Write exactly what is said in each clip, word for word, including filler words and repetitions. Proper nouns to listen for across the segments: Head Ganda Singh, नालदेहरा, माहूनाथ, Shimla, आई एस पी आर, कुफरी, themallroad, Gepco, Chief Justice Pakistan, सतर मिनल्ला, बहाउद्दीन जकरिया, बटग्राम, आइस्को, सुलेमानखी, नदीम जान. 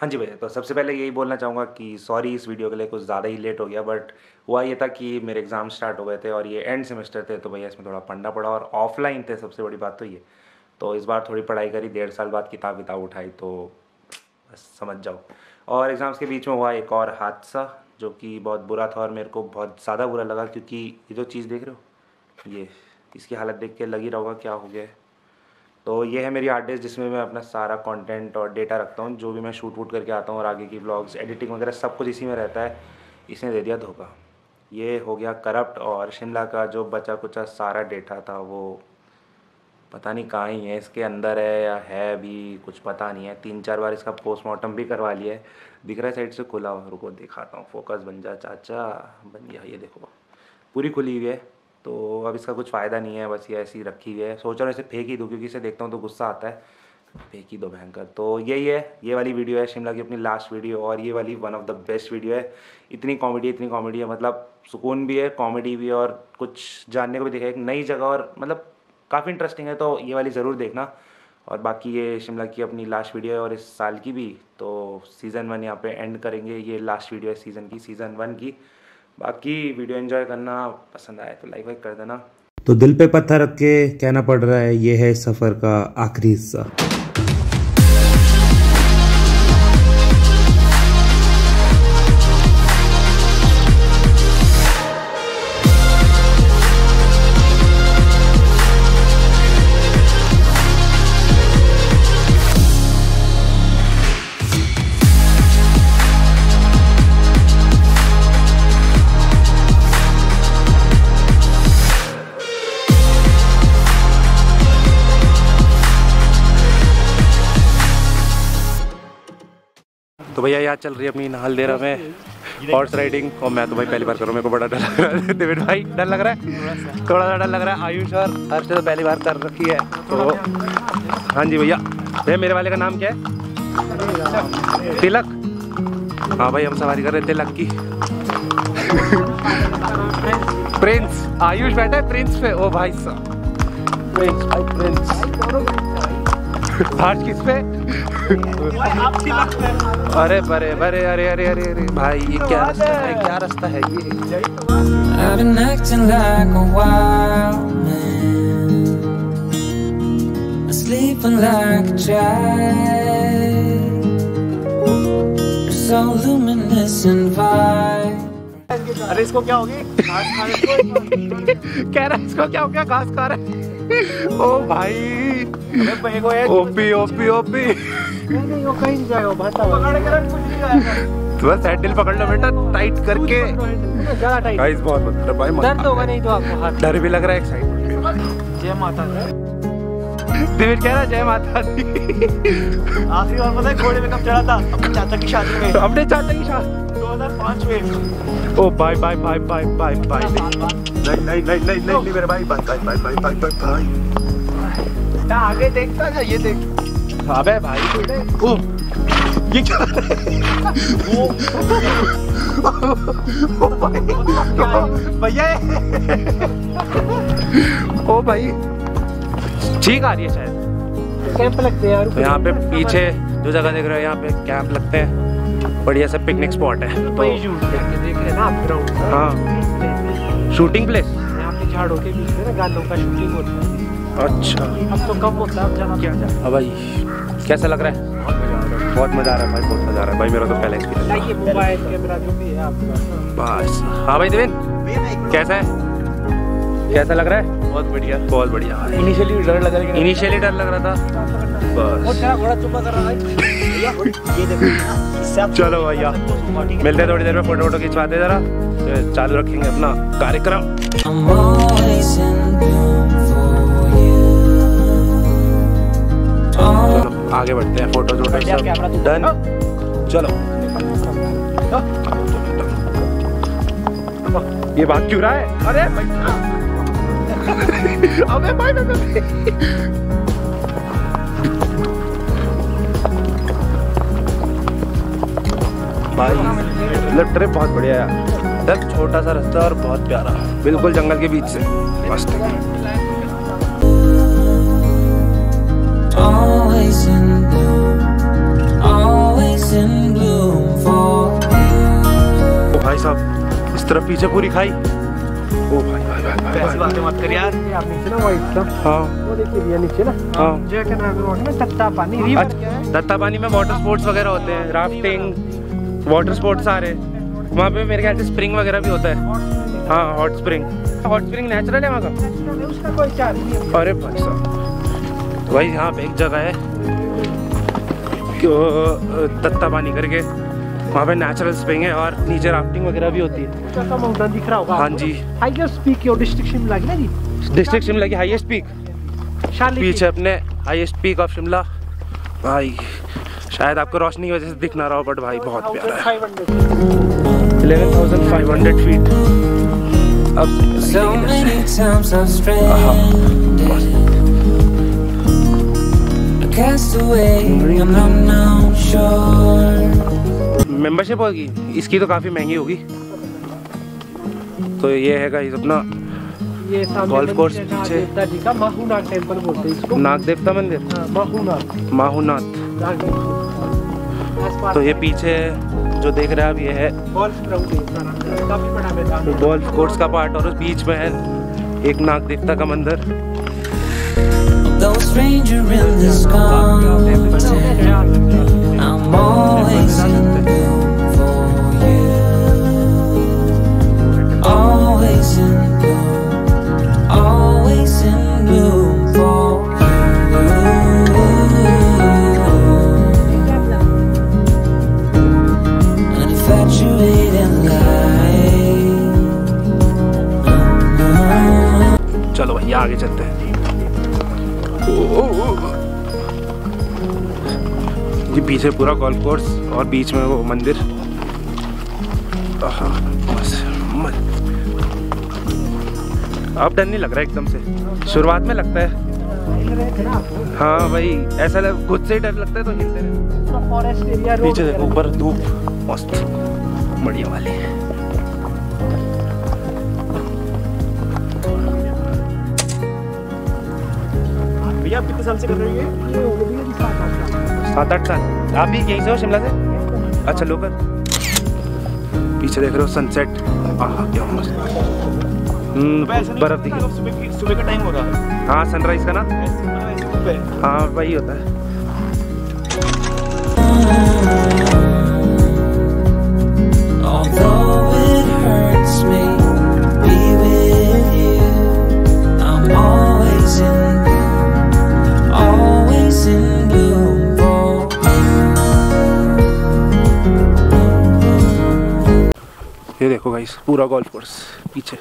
हाँ जी भैया, तो सबसे पहले यही बोलना चाहूँगा कि सॉरी इस वीडियो के लिए, कुछ ज़्यादा ही लेट हो गया। बट हुआ ये था कि मेरे एग्ज़ाम स्टार्ट हो गए थे और ये एंड सेमेस्टर थे, तो भैया इसमें थोड़ा पढ़ना पड़ा और ऑफलाइन थे। सबसे बड़ी बात तो ये, तो इस बार थोड़ी पढ़ाई करी, डेढ़ साल बाद किताब किताब उठाई, तो बस समझ जाओ। और एग्ज़ाम्स के बीच में हुआ एक और हादसा जो कि बहुत बुरा था और मेरे को बहुत ज़्यादा बुरा लगा, क्योंकि ये जो चीज़ देख रहे हो, ये इसकी हालत देख के लग ही रहा होगा क्या हो गया है। तो ये है मेरी हार्ड डिस्क जिसमें मैं अपना सारा कंटेंट और डेटा रखता हूँ, जो भी मैं शूट वूट करके आता हूँ और आगे की व्लॉग्स, एडिटिंग वगैरह सब कुछ इसी में रहता है। इसने दे दिया धोखा, ये हो गया करप्ट। और शिमला का जो बचा कुचा सारा डेटा था वो पता नहीं कहाँ ही है, इसके अंदर है या है अभी कुछ पता नहीं है। तीन चार बार इसका पोस्टमार्टम भी करवा लिया है। दिख रहा है साइड से खुला हुआ, रुको दिखाता हूँ, फोकस बन जा चाचा, बन गया। ये देखो पूरी खुली हुई है, तो अब इसका कुछ फ़ायदा नहीं है, बस ये ऐसी रखी हुई है। सोच रहा हूँ इसे फेंक ही दूँ, क्योंकि इसे देखता हूँ तो गुस्सा आता है, फेंक ही दो भयंकर। तो यही है, ये वाली वीडियो है शिमला की अपनी लास्ट वीडियो, और ये वाली one of the best video है। इतनी कॉमेडी इतनी कॉमेडी है, मतलब सुकून भी है, कॉमेडी भी है, और कुछ जानने को भी दिखा, एक नई जगह, और मतलब काफ़ी इंटरेस्टिंग है। तो ये वाली ज़रूर देखना। और बाकी ये शिमला की अपनी लास्ट वीडियो है और इस साल की भी। तो सीज़न वन यहाँ पे एंड करेंगे, ये लास्ट वीडियो है सीज़न की, सीज़न वन की। बाकी वीडियो एंजॉय करना, पसंद आए तो लाइक वाइक कर देना। तो दिल पे पत्थर रख के कहना पड़ रहा है, ये है सफ़र का आखिरी हिस्सा। तो भैया यहाँ चल रही है अपनी नालदेहरा में हॉर्स राइडिंग, और मैं तो भाई पहली बार कर रहा हूँ, मेरे को बड़ा डर लग रहा है। देविड भाई डर लग रहा है, थोड़ा सा डर लग रहा है। आयुष और हर्ष तो पहली बार कर रखी है, तो हाँ जी भैया। भैया मेरे वाले का नाम क्या है? तिलक। हाँ भाई, हम सवारी कर रहे हैं तिलक की। प्रिंस आयुष बैठा है प्रिंस पे, ओ भाई साहब प्रिंस भाई, प्रिंस हर्ष किस पे? अरे बरे बरे अरे अरे अरे अरे भाई, ये क्या रास्ता है, क्या रास्ता है ये। I've been acting like a wild man, sleeping like a child, so luminous and vibrant. अरे इसको क्या हो गई? कह रहा है इसको क्या हो गया, घास खा रहा है। ओ भाई, ओपी ओपी ओपी कहीं जाओ, बस हैंडल पकड़ लो बेटा टाइट करके, गाइस बहुत मतलब भाई दर्द होगा नहीं तो आपको, डर भी लग रहा है एक साइड। जय माता दी, देविड कह रहा जय माता दी। आखिरी बार पता है घोड़े में कब चढ़ा था? अपने चाचा की शादी में, अपने चाचा की शादी दो हज़ार पाँच में। ओ bye bye bye bye bye bye, नहीं नहीं नहीं नहीं नहीं मेरे भाई, bye bye bye bye bye bye. आगे देखता जा, ये देख अबे भाई बेटे, ओ ये क्या ओ भाई भैया, ओ भाई ठीक आ रही है शायद। कैंप लगते हैं यार तो यहाँ पे, पीछे जो जगह देख रहे हो यहाँ पे कैंप लगते हैं, बढ़िया सा पिकनिक स्पॉट है। तो देख रहे ना आप ग्राउंड, हाँ शूटिंग प्लेस, यहाँ पे झाड़ों के बीच में ना गानों का शूटिंग होता है। अच्छा अब तो कब होता है, अब जाना क्या जाए। अब भाई कैसा लग रहा है? बहुत मज़ा आ रहा है भाई, बहुत मज़ा आ रहा है भाई, मेरा तो पहले एक्सपीरियंस। मोबाइल कैमरा जो भी है आपका बस। हाँ भाई देवेन कैसा है, कैसा लग रहा है? बहुत बढ़िया बहुत बढ़िया। इनिशियली डर लग रहा है, इनिशियली डर लग रहा था बस। थोड़ा चुपा कर रहा है, ये देखो। चलो भैया मिलते हैं थोड़ी देर में, फोटो वोटो खिंचवाते जरा, चालू रखेंगे अपना कार्यक्रम, आगे बढ़ते हैं। फोटो वोटो सब डन, चलो। ये बात क्यों रहा है? अरे अबे भाई मैं भाई, मतलब ट्रिप बहुत बढ़िया यार। दस छोटा सा रास्ता और बहुत प्यारा, बिल्कुल जंगल के बीच से मस्त। Always in, always in. भाई साहब इस तरफ पीछे पूरी खाई। ओ भाई भाई भाई भाई ऐसी बातें मत कर यार। आप नीचे ना वही सब। हां वो देखिए भैया नीचे ना। हां जो क्या नाम है वो ना दत्ता पानी रिवर क्या है? दत्ता पानी में वाटर स्पोर्ट्स वगैरह होते हैं, राफ्टिंग, वाटर स्पोर्ट्स सारे। वहां पे मेरे ख्याल से स्प्रिंग वगैरह भी होता है। हां hot spring. Hot spring natural है वहां का, उसका कोई चार्ज नहीं। अरे भाई साहब भाई यहां पे एक जगह है दत्ता पानी करके, वहाँ पे नेचुरल स्प्रिंग है और नीचे राफ्टिंग वगैरह भी होती है। कैसा माउंटेन दिख रहा होगा। हाँ जी highest peak your district Shimla की ना जी। डिस्ट्रिक्ट शिमला की हाईएस्ट पीक पीछे अपने हाईएस्ट पीक ऑफ शिमला। भाई शायद आपको रोशनी की वजह से दिख ना रहा हो बट भाई बहुत प्यारा है। Eleven thousand five hundred feet. अब मेंबरशिप होगी इसकी तो काफ़ी महंगी होगी। तो ये है गाइस अपना गोल्फ कोर्स पीछे टेंपल बोलते हैं इसको, नाग देवता मंदिर माहूनाथ। तो ये पीछे जो देख रहे हैं आप ये है गोल्फ कोर्स का पार्ट और उस बीच में है एक नाग देवता का मंदिर। चलो भैया आगे चलते हैं। ये पीछे पूरा गोल्फ कोर्स और बीच में वो मंदिर। अब डर नहीं लग रहा एकदम से, शुरुआत में लगता है। हाँ भाई ऐसा लग खुद से ही डर लगता है तो हिलते रहे। फॉरेस्ट एरिया पीछे देखो ऊपर धूप मस्त बढ़िया वाली है। भैया आप कितने साल से कर रहे हैं? सात आठ साल। आप भी यहीं से हो शिमला से? अच्छा लोकल। पीछे देख रहे हो सनसेट। आहा क्या मस्त। बर्फ दिख रही। सुबह का टाइम हो रहा है। हाँ सनराइज का ना। हाँ वही होता है। ये देखो गाइस पूरा गोल्फ कोर्स पीछे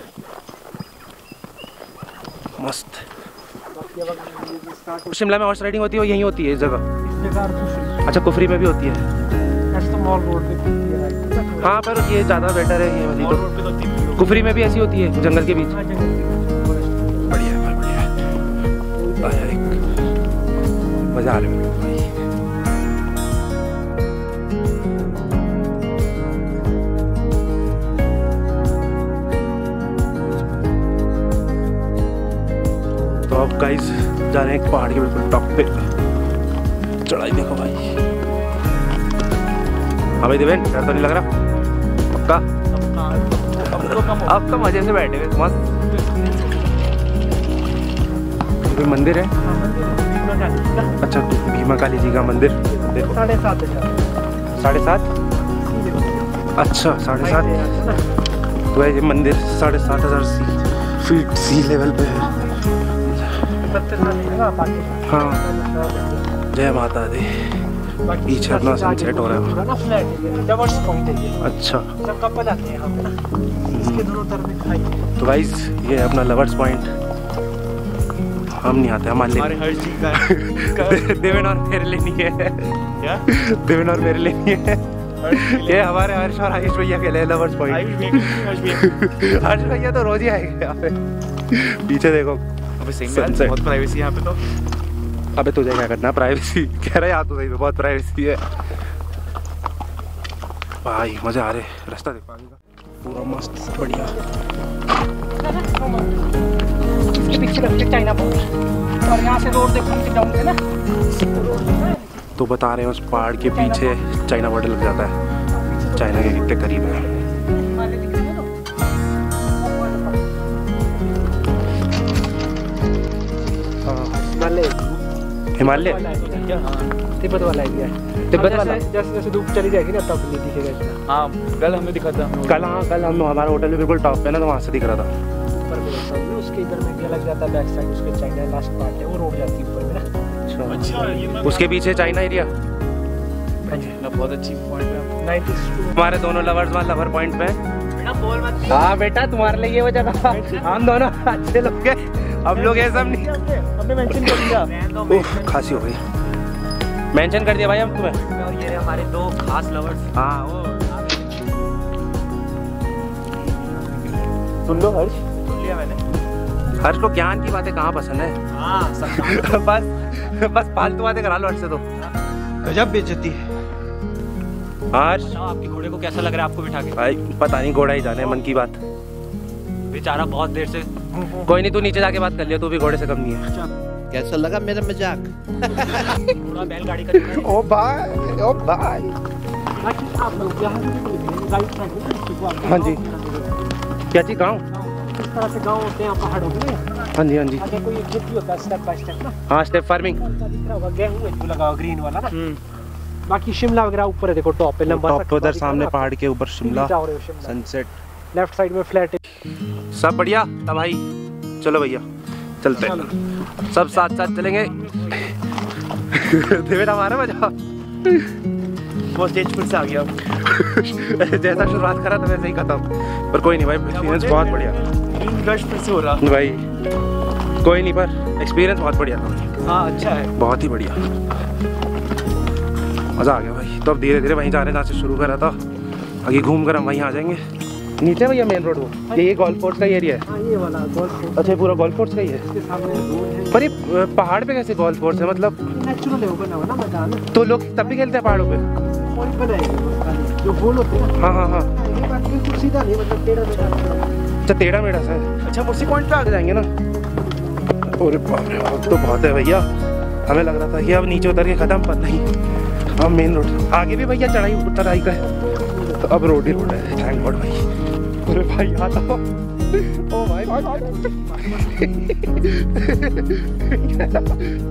मस्त। शिमला में हॉर्स राइडिंग होती है वो यहीं होती है इस जगह। अच्छा कुफरी में भी होती है। मॉल रोड पे। हाँ पर ये ज़्यादा बेटर है ये वाली तो। कुफरी में भी ऐसी होती है जंगल के बीच। बढ़िया बढ़िया मज़ा आ रहा है। तो आप गाइस जा रहे हैं पहाड़ के बिल्कुल टॉप पे। चढ़ाई देखो भाई। हाँ भाई देवेन डर तो नहीं लग रहा? पक्का? आप तो मजे से बैठे हुए मस्त। कोई मंदिर है? अच्छा भीमा काली जी का मंदिर देखो। साढ़े सात साढ़े सात अच्छा साढ़े सात तो भाई ये मंदिर साढ़े सात हजार फीट सी लेवल पे है। हाँ जय माता दी। पीछे अपना सनसेट हो रहा है। अच्छा तो गाइस ये अपना लवर्स पॉइंट। हम नहीं आते हमारे लिए। देवेन और मेरे लिए नहीं है। देवेन और मेरे लिए नहीं है। ये हमारे हर्ष और आयुष भैया के लिए लवर्स पॉइंट। हर्ष भैया तो रोज ही आएंगे यहाँ पे। पीछे देखो बहुत प्राइवेसी यहाँ पे तो। अबे तुझे क्या करना प्राइवेसी कह रहा है यहाँ तो सही में बहुत प्राइवेसी है भाई। मजा आ रहे रास्ता देख पानी का पूरा मस्त बढ़िया। इसके पीछे लगते चाइना बॉर्डर और यहाँ से रोड देखो कि डाउन है ना। तो बता रहे हैं उस पहाड़ के पीछे चाइना बॉर्डर लग जाता है। चाइना के कितने करीब है। हिमालय तिब्बत वाला एरिया है। तिब्बत वाला जैसे जैसे धूप चली जाएगी ना तब नहीं दिखेगा इतना। हाँ कल हमें दिखा था, कल हाँ कल हम हमारा होटल भी बिल्कुल टॉप पे ना तो वहाँ से दिख रहा था। उसके इधर में भी लग जाता है बैक साइड, उसके चाइना लास्ट पार्ट है वो रोड जाती है ऊपर में। अच्छा उसके पीछे चाइना एरिया बहुत अच्छी पॉइंट पे हमारे दोनों लवर्स वहाँ लवर पॉइंट पे। बेटा बोल मत। हाँ बेटा तुम्हारे लिए वो जगह, हम दोनों अच्छे लोग हैं, हम लोग ये सब नहीं हमने मेंशन कर दिया। खासी हो गई, मेंशन कर दिया भाई हम तुम्हें। और ये हमारे दो खास लवर्स। हाँ वो सुन लो हर्ष, सुन लिया मैंने। हर्ष को ज्ञान की बातें कहाँ पसंद है, बस बस फालतू बातें करा लो हर्ष से तो गजब बेइज्जती है। हर्ष आपके घोड़े को कैसा लग रहा है आपको बिठा के? भाई पता नहीं, घोड़ा ही जाने मन की बात, बेचारा बहुत देर से। कोई नहीं तू नीचे जाके बात कर लिया, तू भी घोड़े से कम नहीं है। कैसा लगा मेरा मजाक? घोड़ा बैलगाड़ी का। ओ भाई ओ भाई हाँ जी क्या जी गाँव किस तरह से गाँव होते हैं पहाड़ों में। हाँ जी हाँ जी कोई खेती होता है स्टेप बाय स्टेप ना। हाँ स्टेप फार्मिंग दिख रहा होगा, गेहूं लगा हुआ ग्रीन वाला ना। बाकी शिमला वगैरह ऊपर है देखो टॉप पे लंबा सा, उधर सामने पहाड़ के ऊपर शिमला सनसेट, लेफ्ट साइड में फ्लैट। सब बढ़िया तबाही। चलो भैया चलते हैं, सब साथ साथ चलेंगे। हमारा मजा बहुत तेजपुर से आ गया जैसा शुरुआत करा था वैसे ही खत्म, पर कोई नहीं भाई एक्सपीरियंस बहुत बढ़िया भाई। कोई नहीं पर एक्सपीरियंस बहुत बढ़िया था। हाँ अच्छा है, बहुत ही बढ़िया, मज़ा आ गया भाई। तो अब धीरे धीरे वहीं जा रहे हैं जहाँ से शुरू करा था, आगे घूम कर हम वहीं आ जाएंगे नीचे। भैया मेन रोड वो ये गोल्फ कोर्स का एरिया है। हाँ ये वाला गोल्फ कोर्स। अच्छा पूरा गोल्फ कोर्स का ही है, पर ये पहाड़ पे कैसे गोल्फ कोर्स है? मतलब नेचुरल होगा ना ना मजा आना, तो लोग तब भी खेलते हैं पहाड़ों पे जो गोल होते हैं। हाँ हाँ हाँ सीधा नहीं मतलब टेढ़ा मेढ़ा। अच्छा टेढ़ा मेढ़ा सा। अच्छा उसी पॉइंट पे आगे जाएंगे ना। अरे बाप रे बाप तो बहुत है भैया, हमें लग रहा था कि अब नीचे उतर के ख़त्म, पर नहीं अब मेन रोड आगे भी भैया चढ़ाई उतराई का है, तो अब रोड ही रोड है। थैंक गॉड भाई। अरे भाई आता हो ओ भाई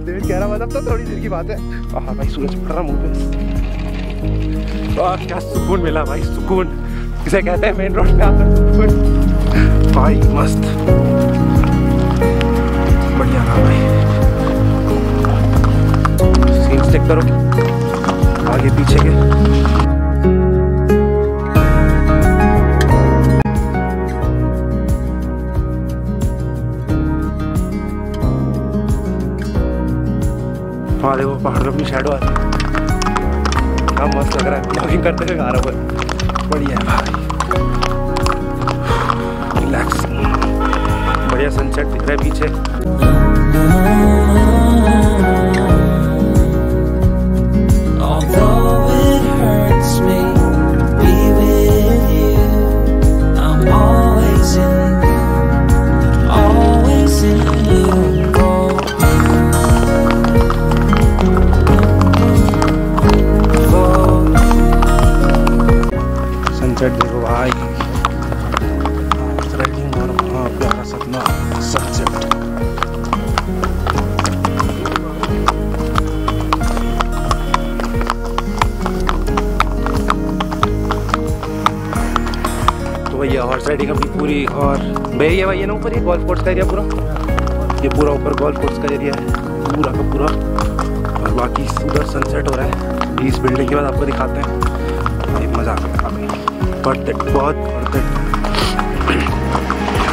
देर कह रहा मतलब तो थोड़ी देर की बात है। हाँ भाई सूरज पड़ रहा मुँह पे, वाह क्या सुकून मिला भाई, सुकून किसे कहते हैं मेन रोड पे आकर सुकून भाई, मस्त बढ़िया रहा भाई। सीन चेक करो आगे पीछे के। हाँ देखो पहाड़ों में शैडो आ रही है, क्या मस्त लग रहा है, ब्लॉगिंग करते हुए गा रहा है, बढ़िया है भाई रिलैक्स। बढ़िया सनसेट दिख रहा है पीछे। देखो भाई प्यारा सपना सनसेट। तो भैया हॉर्स राइडिंग अपनी पूरी और भैया भैया ना ऊपर ये गोल्फ कोर्स का एरिया पूरा, ये पूरा ऊपर गोल्फ कोर्स का एरिया है पूरा का पूरा, और बाकी सुंदर सनसेट हो रहा है। इस बिल्डिंग के बाद आपको दिखाते हैं, मज़ा आ गया बहुत बहुत।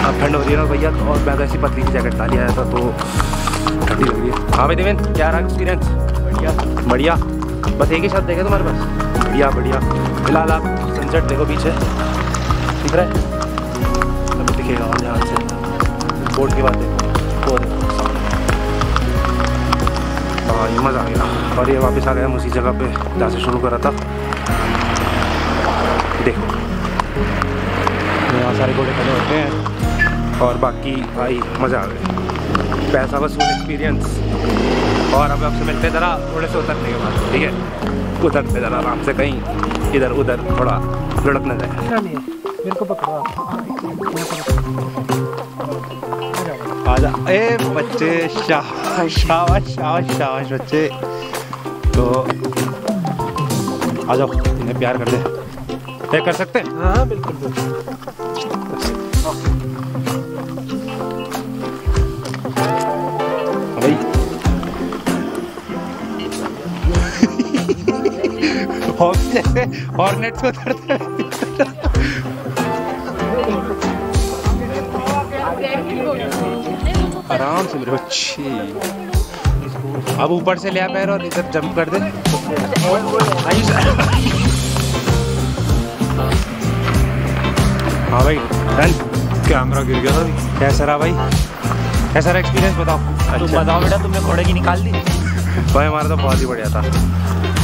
अब ठंड हो रही है ना भैया, और मैं तो ऐसी पतली की जैकेट डाली आया था तो ठंडी लग रही है। हाँ भाई देवेन क्या रहा एक्सपीरियंस? बढ़िया बढ़िया, बस एक ही शब्द देखे तुम्हारे पास, बढ़िया बढ़िया। फिलहाल आप सनसेट देखो पीछे दिख रहा है, तब दिखेगा और ध्यान से बोर्ड की बात देखो। हाँ ये मज़ा आ गया, और ये वापस आ गया हम उसी जगह पर जहाँ से शुरू करा था। देखो यहाँ सारे घोड़े खड़े होते हैं, और बाकी भाई मज़ा आ गया, पैसा वसूल एक्सपीरियंस। और अब आपसे मिलते ज़रा थोड़े से उतरने के बाद, ठीक है उतरते ज़रा आराम से, कहीं इधर उधर थोड़ा लुढ़क न जाए। मेरे को पकड़ो। आजा। ए बच्चे शाबाश शाबाश शाबाश बच्चे, तो आ जाओ, इन्हें प्यार कर दे। कर सकते हैं? हाँ बिल्कुल भाई। हॉर्नेट्स को धरते आराम से मेरे बच्ची। अब ऊपर से ले आ पैर और इधर जंप कर दे। हाँ भाई डन। कैमरा गिर गया था। कैसा रहा भाई, कैसा रहा एक्सपीरियंस बताओ? तुम बताओ बेटा, तुमने घोड़े की निकाल दी? भाई हमारा तो बहुत ही बढ़िया था,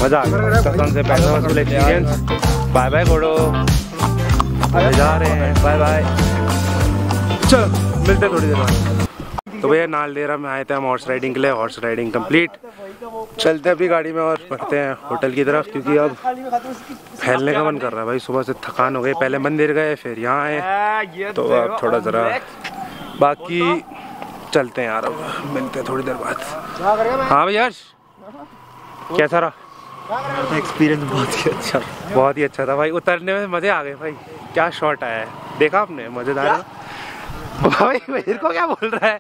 मजा आ गया कसम से। पैसा वसूल एक्सपीरियंस। बाय बाय घोड़ो, जा रहे हैं, बाय बाय। चलो मिलते हैं थोड़ी देर बाद। तो भैया नालदेहरा में आए थे हम हॉर्स राइडिंग के लिए। Horse riding complete. चलते हैं अपनी गाड़ी में और बढ़ते हैं होटल की तरफ, क्योंकि अब फैलने का मन कर रहा है भाई। सुबह से थकान हो गई, पहले मंदिर गए फिर यहाँ आए, तो अब थोड़ा ज़रा बाकी चलते हैं यार। अब मिलते हैं थोड़ी देर बाद। हाँ भाई यश, कैसा रहा एक्सपीरियंस? बहुत ही अच्छा, बहुत ही अच्छा था भाई। उतरने में मज़े आ गए भाई। क्या शॉट आया है, देखा आपने? मज़ेदार भाई। मेरे को क्या बोल रहा है?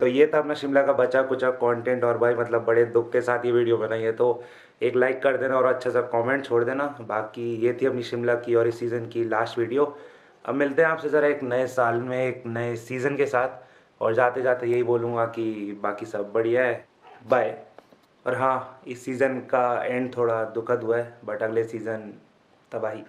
तो ये था अपना शिमला का बचा कुचा कंटेंट। और भाई मतलब बड़े दुख के साथ ये वीडियो बनाई है, तो एक लाइक कर देना और अच्छा सा कमेंट छोड़ देना। बाकी ये थी अपनी शिमला की और इस सीज़न की लास्ट वीडियो। अब मिलते हैं आपसे ज़रा एक नए साल में एक नए सीज़न के साथ। और जाते जाते यही बोलूँगा कि बाकी सब बढ़िया है, बाय। और हाँ, इस सीज़न का एंड थोड़ा दुखद हुआ है, बट अगले सीज़न तबाही।